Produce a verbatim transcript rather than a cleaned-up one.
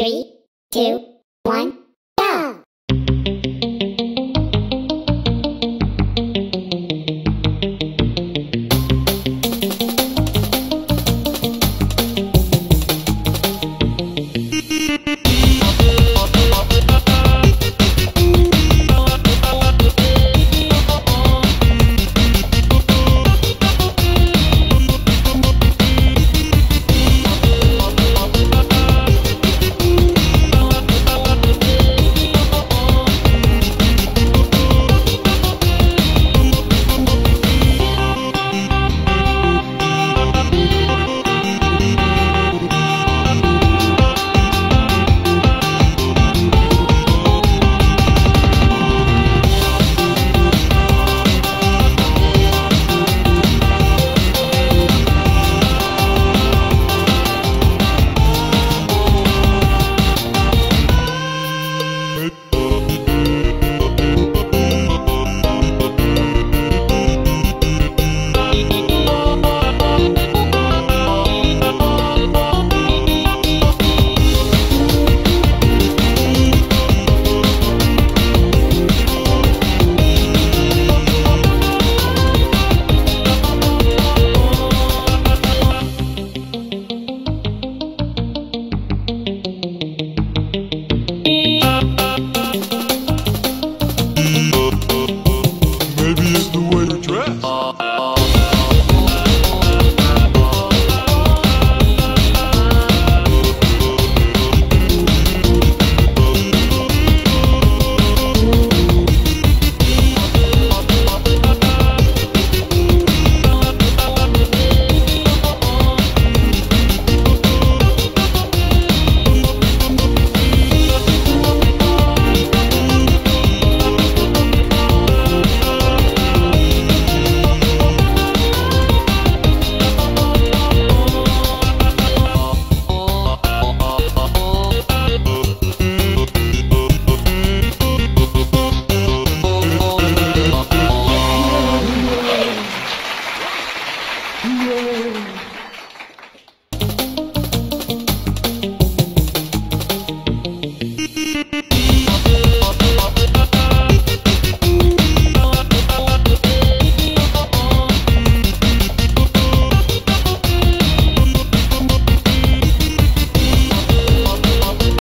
three, two,